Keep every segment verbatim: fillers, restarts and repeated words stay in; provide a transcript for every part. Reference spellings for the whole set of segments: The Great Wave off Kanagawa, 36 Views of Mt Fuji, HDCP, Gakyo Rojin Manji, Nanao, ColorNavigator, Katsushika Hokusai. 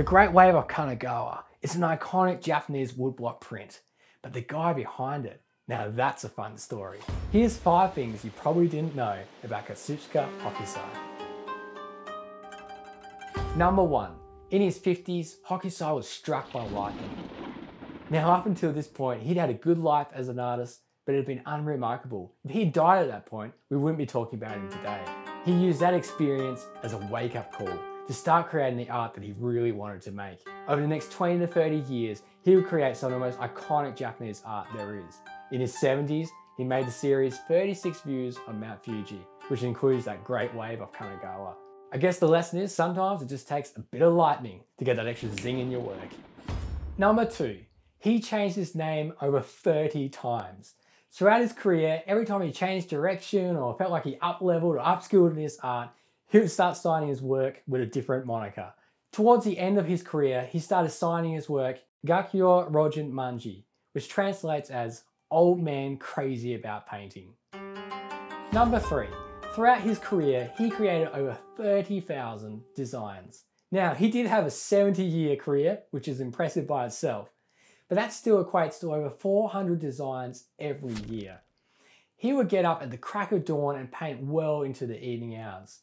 The Great Wave of Kanagawa is an iconic Japanese woodblock print, but the guy behind it, now that's a fun story. Here's five things you probably didn't know about Katsushika Hokusai. Number one, in his fifties, Hokusai was struck by lightning. Now up until this point, he'd had a good life as an artist, but it had been unremarkable. If he died at that point, we wouldn't be talking about him today. He used that experience as a wake-up call to start creating the art that he really wanted to make. Over the next twenty to thirty years, he would create some of the most iconic Japanese art there is. In his seventies, he made the series thirty-six Views of Mount Fuji, which includes that Great Wave of Kanagawa. I guess the lesson is sometimes it just takes a bit of lightning to get that extra zing in your work. Number two, he changed his name over thirty times. Throughout his career, every time he changed direction or felt like he up-leveled or upskilled in his art, he would start signing his work with a different moniker. Towards the end of his career, he started signing his work Gakyo Rojin Manji, which translates as old man crazy about painting. Number three, throughout his career, he created over thirty thousand designs. Now, he did have a seventy year career, which is impressive by itself, but that still equates to over four hundred designs every year. He would get up at the crack of dawn and paint well into the evening hours.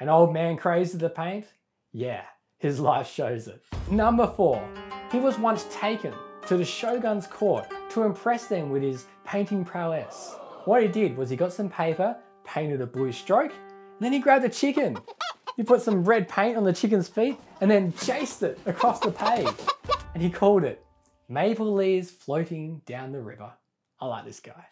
An old man crazy to the paint? Yeah, his life shows it. Number four, he was once taken to the shogun's court to impress them with his painting prowess. What he did was he got some paper, painted a blue stroke, and then he grabbed a chicken. He put some red paint on the chicken's feet and then chased it across the page. And he called it Maple Leaves Floating Down the River. I like this guy.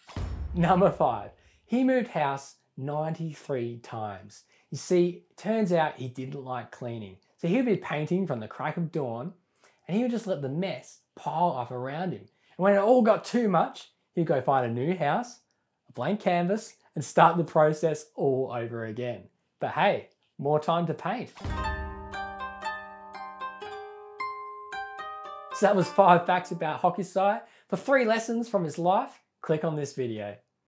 Number five, he moved house ninety-three times. You see, turns out he didn't like cleaning. So he would be painting from the crack of dawn and he would just let the mess pile up around him. And when it all got too much, he'd go find a new house, a blank canvas, and start the process all over again. But hey, more time to paint. So that was five facts about Hokusai. For three lessons from his life, click on this video.